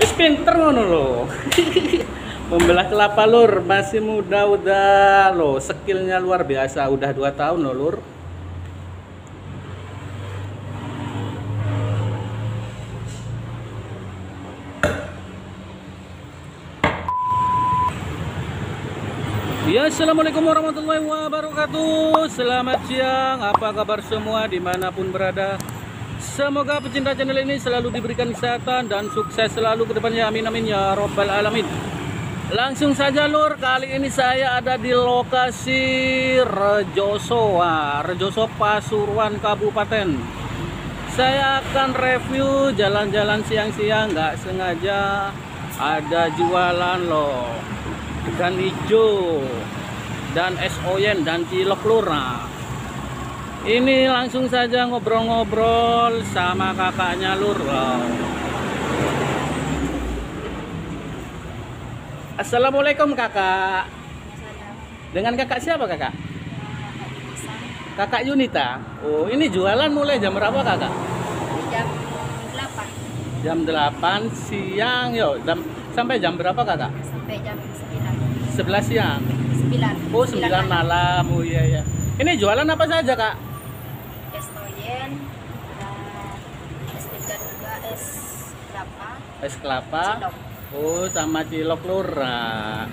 Wis pinter ngono lho. Membelah kelapa lur, masih muda udah lho, skillnya luar biasa, udah 2 tahun lho lur. Ya, assalamualaikum warahmatullahi wabarakatuh. Selamat siang, apa kabar semua dimanapun berada. Semoga pecinta channel ini selalu diberikan kesehatan dan sukses selalu ke depannya. Amin amin ya robbal alamin. Langsung saja lur, kali ini saya ada di lokasi Rejoso, Rejoso Pasuruan Kabupaten. Saya akan review jalan-jalan siang-siang, nggak sengaja ada jualan loh. Ikan hijau dan es oyen dan cilok lurah. Ini langsung saja ngobrol-ngobrol sama kakaknya lur. Assalamualaikum kakak. Dengan kakak siapa kakak? Kakak Yunita. Oh, ini jualan mulai jam berapa kakak? Jam 8. Jam 8 siang yuk. Sampai jam berapa kakak? Sampai jam 11 siang. 9. Oh, 9 malam. Oh iya ya. Ini jualan apa saja, Kak? Es toyen, es tigan juga, es kelapa. Es kelapa. Cilok. Oh, sama cilok lurah.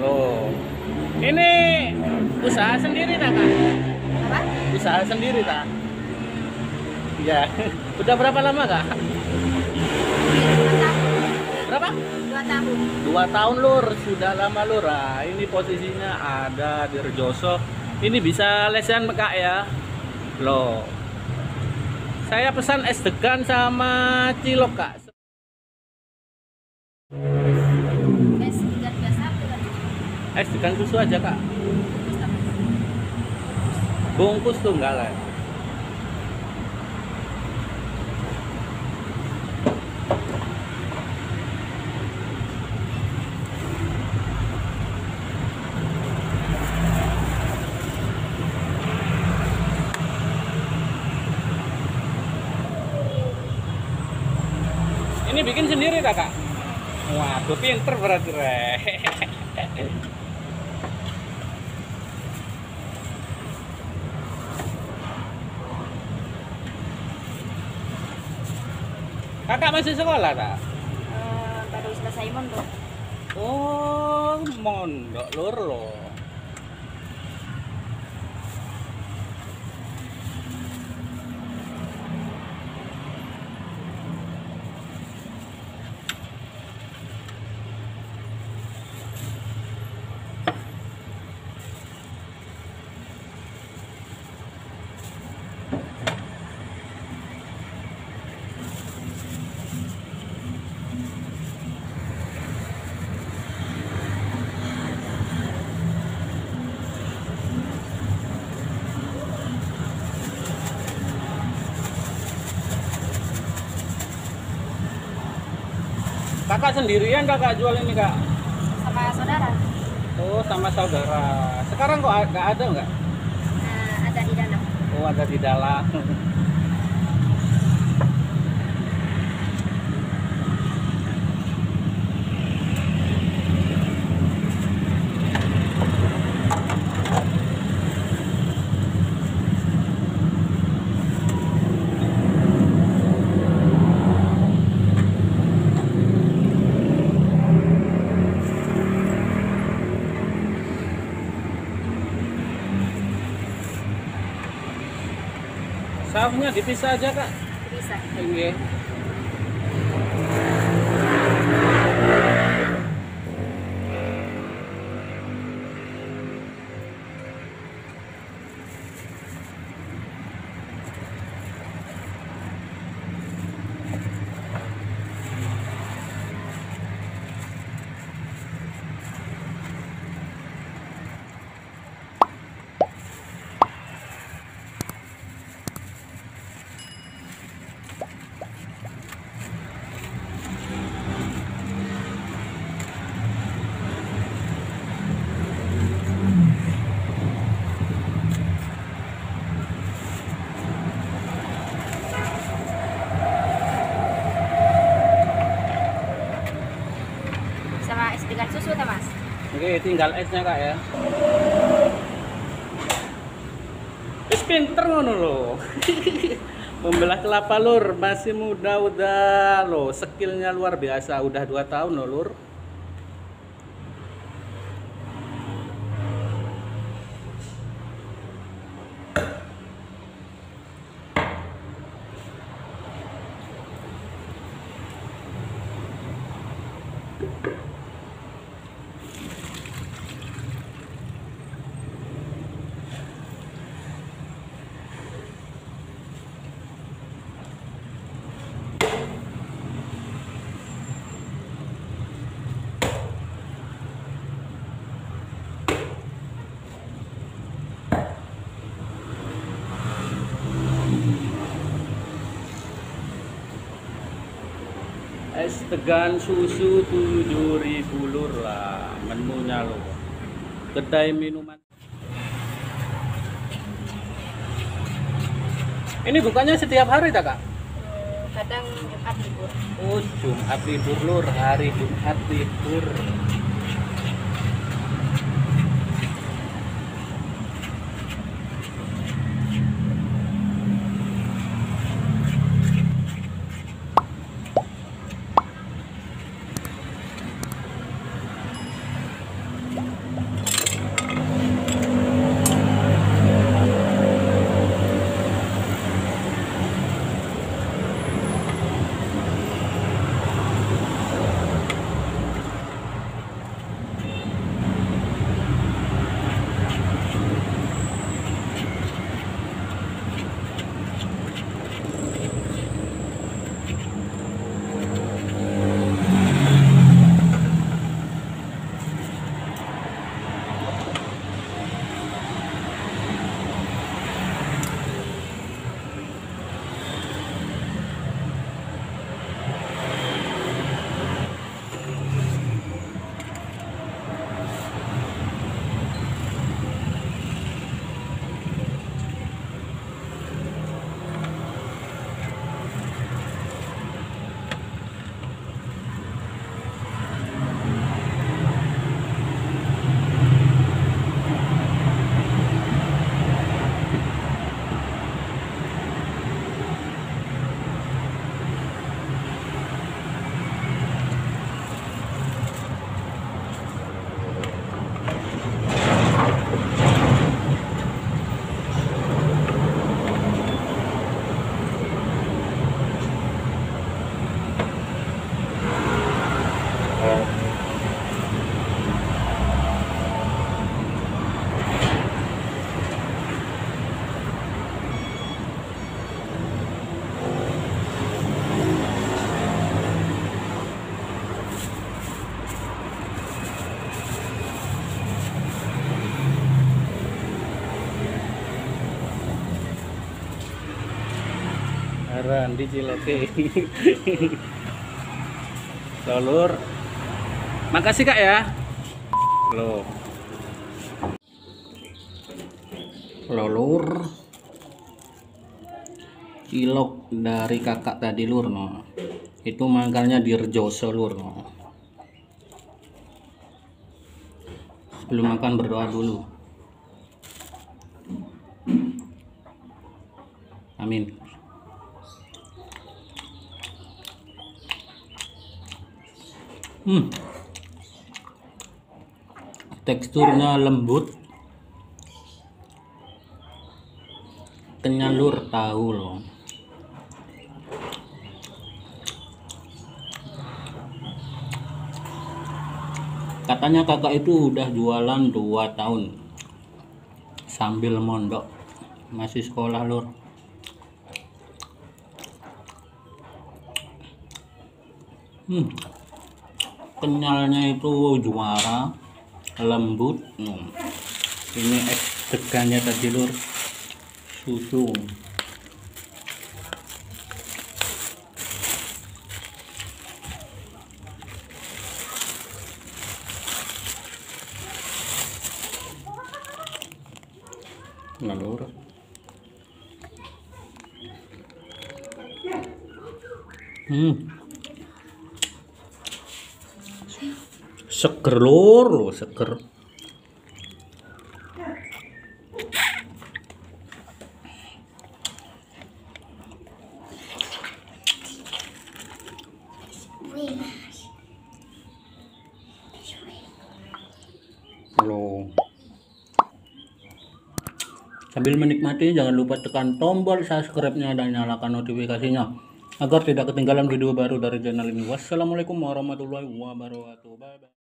Loh. Ini usaha sendiri, Kak? Apa? Usaha sendiri, Kak? Ya. Udah berapa lama, Kak? 2 tahun. 2 tahun lur, sudah lama lur. Nah, ini posisinya ada di Rejoso. Ini bisa lesehan Kak ya. Loh. Saya pesan es degan sama cilok Kak. Es degan biasa apa? Es degan susu aja Kak. Bungkus tunggal ya. Ini bikin sendiri kakak? Waduh, pinter berarti. Kakak masih sekolah tak? Baru selesai mondok. Oh, mondok lur loh. Kakak sendirian kakak jual ini Kak? Sama saudara. Oh, sama saudara. Sekarang kok nggak ada nggak? Ada di dalam. Oh, ada di dalam. Safnya dipisah aja Kak. Dipisah. Oke. Oke, tinggal esnya Kak ya. Wis pinter ngono lho. Membelah kelapa lur, masih muda udah lo, skillnya luar biasa, udah 2 tahun lo lur. Es Tegan susu 7.000 lur lah menunya lo. Kedai minuman. Ini bukannya setiap hari tak Kak? Kadang Jumat libur. Oh, Jumat libur lur, hari Jumat libur. Di cilete telur. Makasih Kak ya. Loh. Lur. Cilok dari kakak tadi lur no. Itu mangkalnya di Rejoso lur no. Sebelum makan berdoa dulu. Amin. Teksturnya lembut, kenyal lur tahu loh. Katanya kakak itu udah jualan 2 tahun sambil mondok, masih sekolah lur. Kenyalnya itu juara, lembut. Ini es Tegannya tadi lur, susu. Nah lur, Seger lor, seger. Halo. Sambil menikmati, jangan lupa tekan tombol subscribe-nya dan nyalakan notifikasinya agar tidak ketinggalan video baru dari channel ini. Wassalamualaikum warahmatullahi wabarakatuh. Bye bye.